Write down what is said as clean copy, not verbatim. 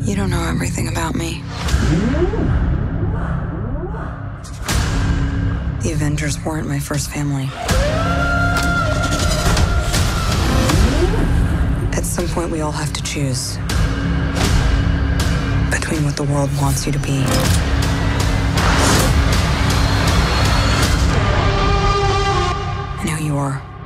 You don't know everything about me. The Avengers weren't my first family. At some point, we all have to choose between what the world wants you to be and who you are.